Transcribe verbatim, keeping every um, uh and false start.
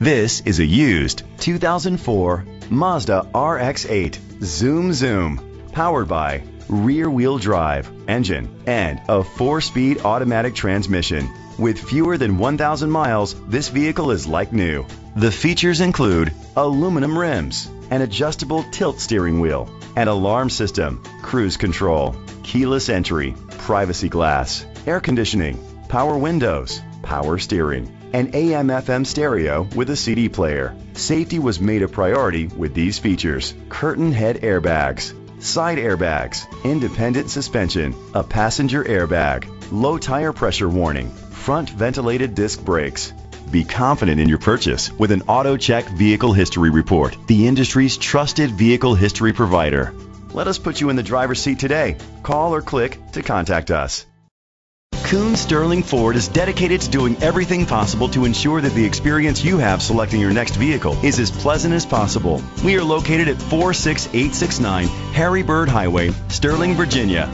This is a used two thousand four Mazda R X eight Zoom Zoom, powered by rear-wheel drive engine and a four-speed automatic transmission. With fewer than one thousand miles, this vehicle is like new. The features include aluminum rims, an adjustable tilt steering wheel, an alarm system, cruise control, keyless entry, privacy glass, air conditioning, power windows, power steering, and A M F M stereo with a C D player. Safety was made a priority with these features: curtain head airbags, side airbags, independent suspension, a passenger airbag, low tire pressure warning, front ventilated disc brakes. Be confident in your purchase with an AutoCheck Vehicle History Report, the industry's trusted vehicle history provider. Let us put you in the driver's seat today. Call or click to contact us. Koons Sterling Ford is dedicated to doing everything possible to ensure that the experience you have selecting your next vehicle is as pleasant as possible. We are located at four six eight six nine Harry Byrd Highway, Sterling, Virginia.